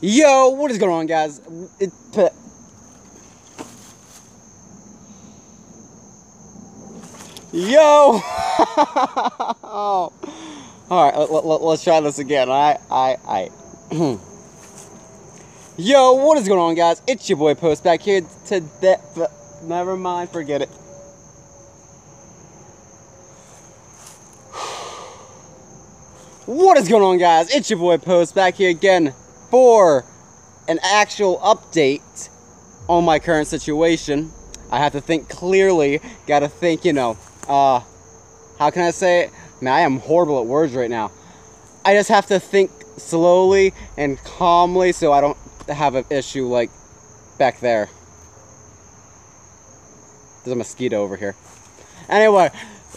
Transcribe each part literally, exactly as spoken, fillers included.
Yo, what is going on, guys? It, p Yo! Oh. Alright, let, let, let's try this again, alright? Alright, alright. Yo, what is going on, guys? It's your boy Post back here to that. Never mind, forget it. What is going on, guys? It's your boy Post back here again for an actual update on my current situation. I have to think clearly, gotta think, you know, uh, how can I say it? Man, I am horrible at words right now. I just have to think slowly and calmly so I don't have an issue like back there. There's a mosquito over here. Anyway,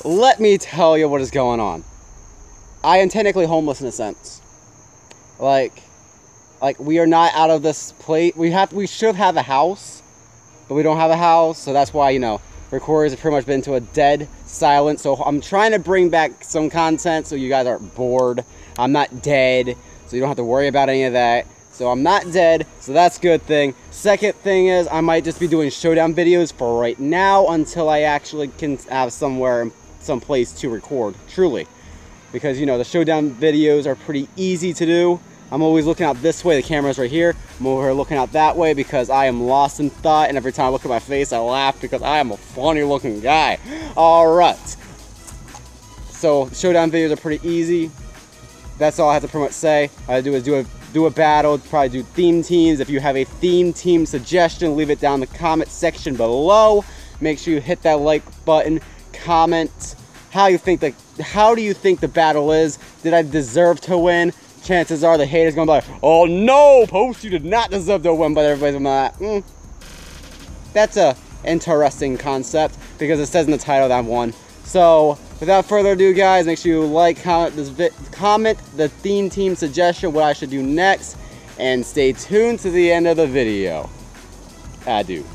let me tell you what is going on. I am technically homeless in a sense. Like, like we are not out of this place. We have, we should have a house. But we don't have a house, so that's why, you know, recorders have pretty much been to a dead silence. So I'm trying to bring back some content so you guys aren't bored. I'm not dead, so you don't have to worry about any of that. So I'm not dead, so that's a good thing. Second thing is I might just be doing Showdown videos for right now until I actually can have somewhere, some place to record, truly. Because, you know, the Showdown videos are pretty easy to do. I'm always looking out this way, the camera's right here. I'm over here looking out that way because I am lost in thought, and every time I look at my face, I laugh because I am a funny looking guy. All right. So Showdown videos are pretty easy. That's all I have to pretty much say. All I do is do a, do a battle, probably do theme teams. If you have a theme team suggestion, leave it down in the comment section below. Make sure you hit that like button, comment how you think the, how do you think the battle is? Did I deserve to win? Chances are the haters gonna be like, oh no, Post, you did not deserve to win, but everybody's gonna be like, mm. That's a interesting concept because it says in the title that I won. So without further ado, guys, make sure you like, comment this vi comment the theme team suggestion, what I should do next, and stay tuned to the end of the video. Adieu.